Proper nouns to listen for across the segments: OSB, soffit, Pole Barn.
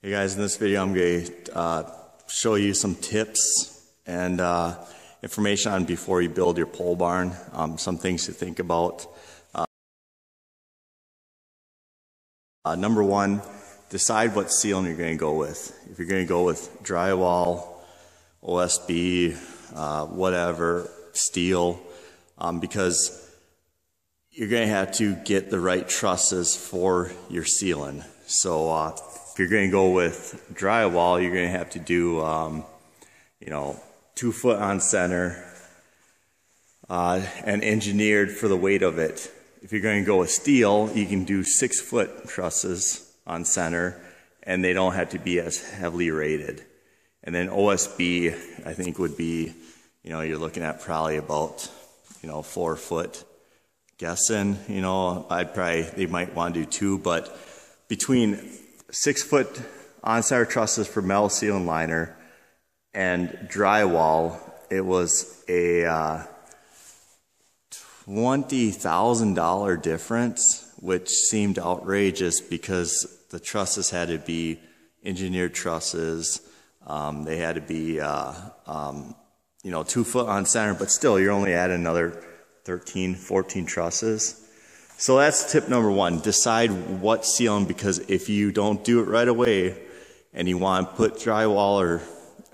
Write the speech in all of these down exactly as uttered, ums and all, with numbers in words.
Hey guys, in this video I'm going to uh, show you some tips and uh, information on before you build your pole barn, um, some things to think about. Uh, uh, number one, decide what ceiling you're going to go with. If you're going to go with drywall, O S B, uh, whatever, steel, um, because you're going to have to get the right trusses for your ceiling. So uh, if you're going to go with drywall, you're going to have to do, um, you know, two foot on center uh, and engineered for the weight of it. If you're going to go with steel, you can do six foot trusses on center and they don't have to be as heavily rated. And then O S B, I think, would be, you know, you're looking at probably about, you know, four foot. Guessing, you know, I'd probably, they might want to do two, but between six foot on-center trusses for metal ceiling liner and drywall, it was a uh, twenty thousand dollar difference, which seemed outrageous because the trusses had to be engineered trusses. Um, they had to be, uh, um, you know, two foot on center, but still you're only adding another thirteen, fourteen trusses. So that's tip number one. Decide what ceiling, because if you don't do it right away and you want to put drywall or,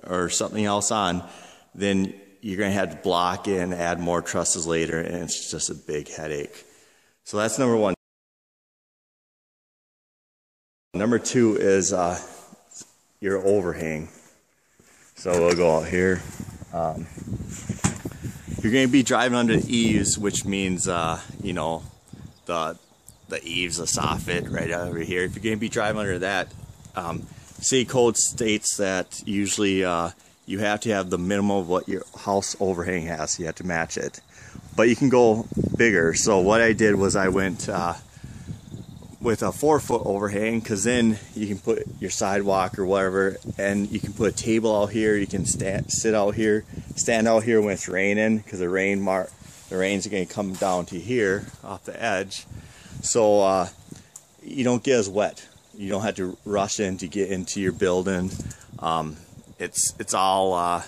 or something else on, then you're going to have to block in, add more trusses later, and it's just a big headache. So that's number one. Number two is uh, your overhang. So we'll go out here. Um, You're going to be driving under the eaves, which means, uh, you know, the the eaves, the soffit right over here. If you're going to be driving under that, um, city code states that usually uh, you have to have the minimum of what your house overhang has. So you have to match it. But you can go bigger. So what I did was I went uh, with a four foot overhang, because then you can put your sidewalk or whatever, and you can put a table out here, you can stand, sit out here, stand out here when it's raining, because the rain mark, the rain's going to come down to here off the edge, so uh, you don't get as wet. You don't have to rush in to get into your building. Um, it's it's all uh,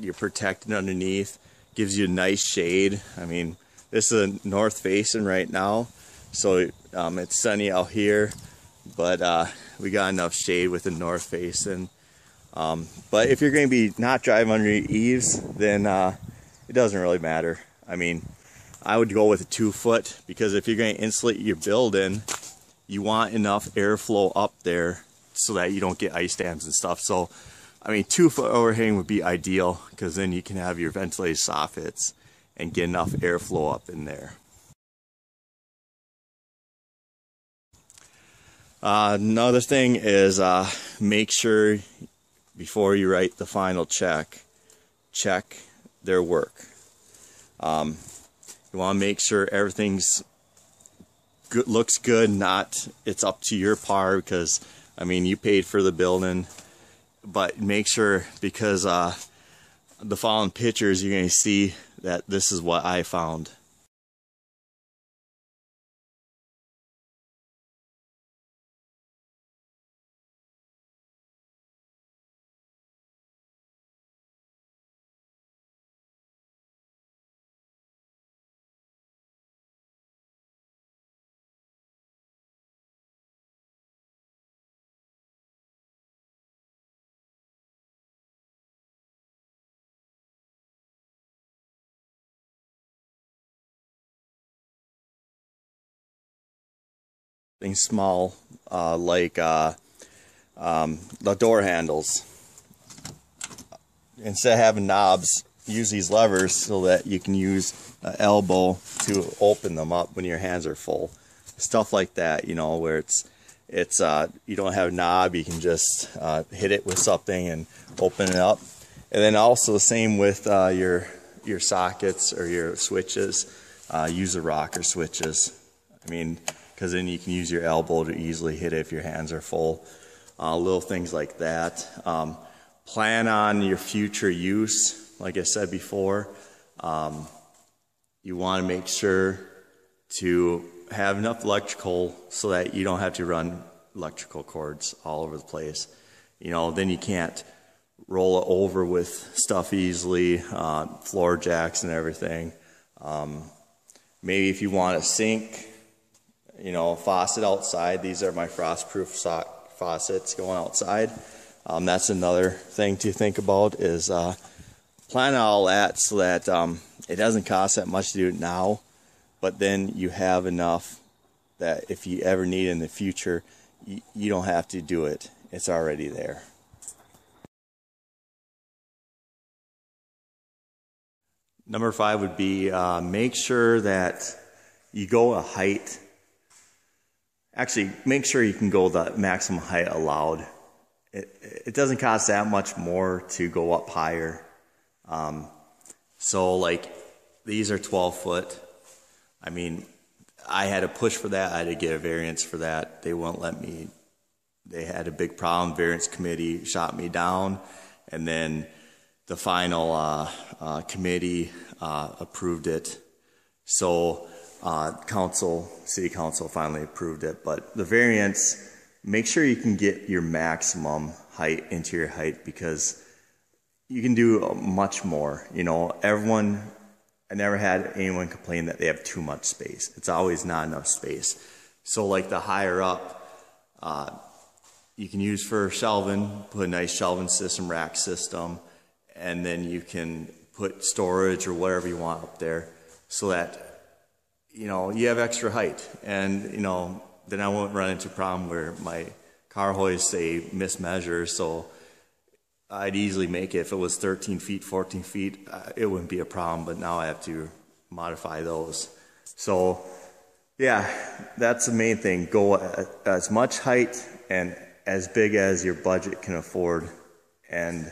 you're protected underneath, gives you a nice shade. I mean, this is a north facing right now, so um, it's sunny out here, but uh, we got enough shade with the north facing. Um, but if you're going to be not driving under your eaves, then uh, it doesn't really matter. I mean, I would go with a two foot, because if you're going to insulate your building, you want enough airflow up there so that you don't get ice dams and stuff. So, I mean, two foot overhang would be ideal, because then you can have your ventilated soffits and get enough airflow up in there. Uh, another thing is uh, make sure before you write the final check, check their work. Um, you want to make sure everything's good, looks good, not it's up to your par, because I mean you paid for the building, but make sure, because uh, the following pictures you're going to see that this is what I found. Things small, uh, like uh, um, the door handles. Instead of having knobs, use these levers so that you can use an elbow to open them up when your hands are full. Stuff like that, you know, where it's it's uh, you don't have a knob, you can just uh, hit it with something and open it up. And then also the same with uh, your your sockets or your switches. Uh, use the rocker switches. I mean. Because then you can use your elbow to easily hit it if your hands are full. Uh, little things like that. Um, plan on your future use. Like I said before, um, you want to make sure to have enough electrical so that you don't have to run electrical cords all over the place. You know, then you can't roll it over with stuff easily, uh, floor jacks and everything. Um, maybe if you want a sink, you know, faucet outside. These are my frost-proof sock faucets going outside. Um, that's another thing to think about, is uh, plan all that so that um, it doesn't cost that much to do it now, but then you have enough that if you ever need it in the future, you, you don't have to do it. It's already there. Number five would be uh, make sure that you go a height. Actually, make sure you can go the maximum height allowed. It, it doesn't cost that much more to go up higher. Um, so like these are twelve foot. I mean, I had to push for that. I had to get a variance for that. They wouldn't let me. They had a big problem. Variance committee shot me down, and then the final uh, uh, committee uh, approved it. So uh, council, city council finally approved it. But the variance, make sure you can get your maximum height, interior height, because you can do much more. You know, everyone, I never had anyone complain that they have too much space. It's always not enough space. So like the higher up, uh, you can use for shelving, put a nice shelving system, rack system, and then you can put storage or whatever you want up there, so that, you know, you have extra height. And, you know, then I won't run into a problem where my car hoists, they mismeasure, so I'd easily make it. If it was thirteen feet, fourteen feet, uh, it wouldn't be a problem, but now I have to modify those. So yeah, that's the main thing. Go at as much height and as big as your budget can afford, and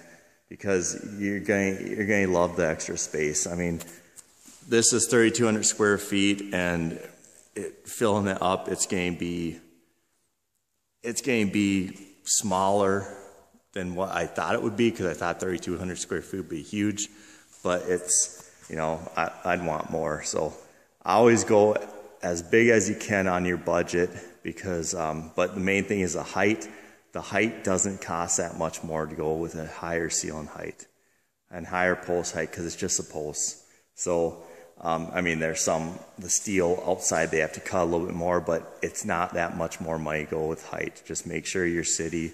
because you're going you're going to love the extra space. I mean, this is thirty-two hundred square feet, and it, filling it up, it's going to be it's going to be smaller than what I thought it would be, because I thought thirty-two hundred square feet would be huge, but it's, you know, I, I'd want more. So I always go as big as you can on your budget, because, um, but the main thing is the height. The height doesn't cost that much more to go with a higher ceiling height and higher post height, because it's just a post. So, um, I mean, there's some, the steel outside, they have to cut a little bit more, but it's not that much more money to go with height. Just make sure your city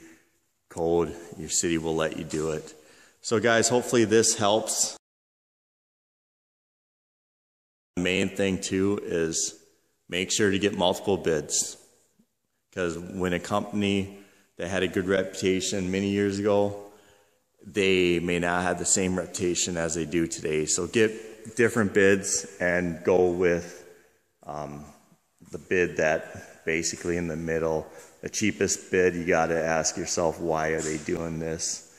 code, your city will let you do it. So guys, hopefully this helps. The main thing too is make sure to get multiple bids, because when a company that had a good reputation many years ago, they may not have the same reputation as they do today. So get different bids and go with um, the bid that basically in the middle. The cheapest bid, you got to ask yourself, why are they doing this?